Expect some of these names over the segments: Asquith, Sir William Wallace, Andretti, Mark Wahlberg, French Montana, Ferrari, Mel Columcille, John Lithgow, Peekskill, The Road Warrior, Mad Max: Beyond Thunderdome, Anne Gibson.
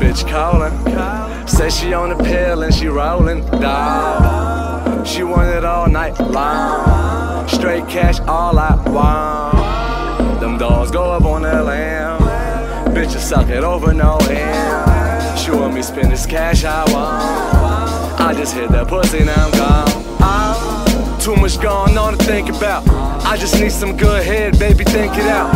bitch callin'. Say she on the pill and she rollin', dawg. She want it all night long. Straight cash, all I want. Them dogs go up on the lamb. Bitches suck it over no end. She want me spend this cash I want. I just hit that pussy, now I'm gone. Too much going on to think about. I just need some good head, baby, think it out.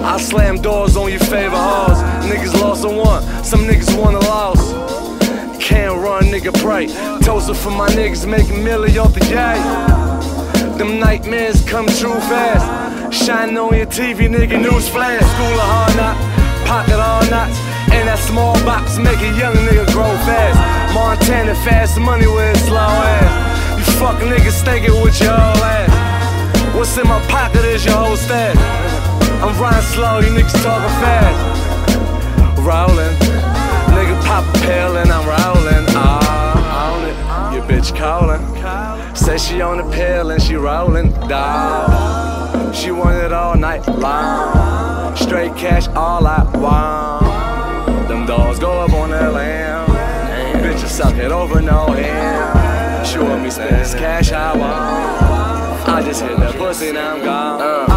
I slam doors on your favorite halls. Niggas lost and won, some niggas won and lost. Can't run, nigga, pray. Toastin' for my niggas, making milli off the gate. Them nightmares come true fast. Shining on your TV, nigga, newsflash. School of hard knocks, pocket all knots. And that small box make a young nigga grow fast. Montana fast money with its slow ass. You fuck niggas thinking with your whole ass. What's in my pocket is your whole stack. I'm riding slow, you niggas talking fast. Rollin', nigga pop a pill and I'm rollin'. On it, your bitch callin'. Say she on the pill and she rollin', dawg. She want it all night long. Straight cash, all I want. Them dogs go up on that lamb. Bitches suck it over no end. She want me spend this cash I want. I just hit that pussy and I'm gone.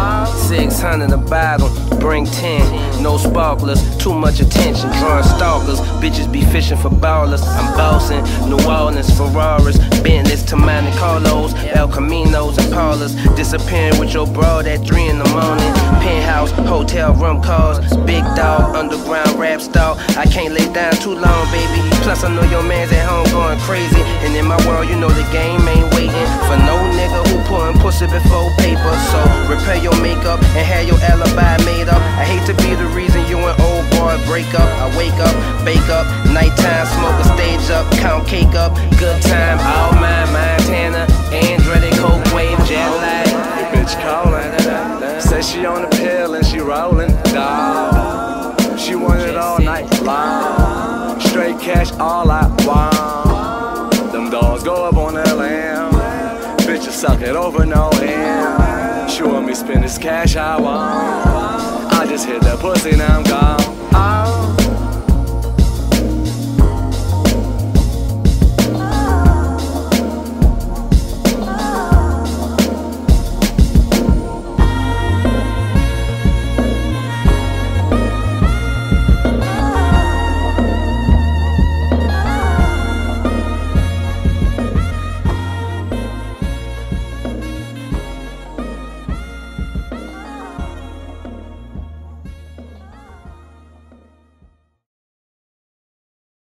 600 a bottle, bring 10. No sparklers, too much attention. Drawing stalkers, bitches be fishing for ballers. I'm bossing New Orleans, Ferraris, Bentleys to Monte Carlos, El Caminos and Paulers. Disappearing with your broad at 3 in the morning. Penthouse, hotel room calls. Big dog, underground rap star. I can't lay down too long, baby. Plus I know your man's at home going crazy. And in my world, you know the game ain't waiting for no nigga who pouring pussy before paper. So repair your makeup and have your alibi made up. I hate to be the reason you and old boy break up. I wake up, bake up, nighttime, smoke a stage up, count cake up, good time, all mine, Montana, Andretti, coke wave, jet lag. Your bitch callin', say she on the pill and she rollin', dawg. She want it all night long. Straight cash, all I want. Them dogs go up on that lamb. Bitches suck it over no end. She want me spend this cash I want. I just hit that pussy, now I'm gone.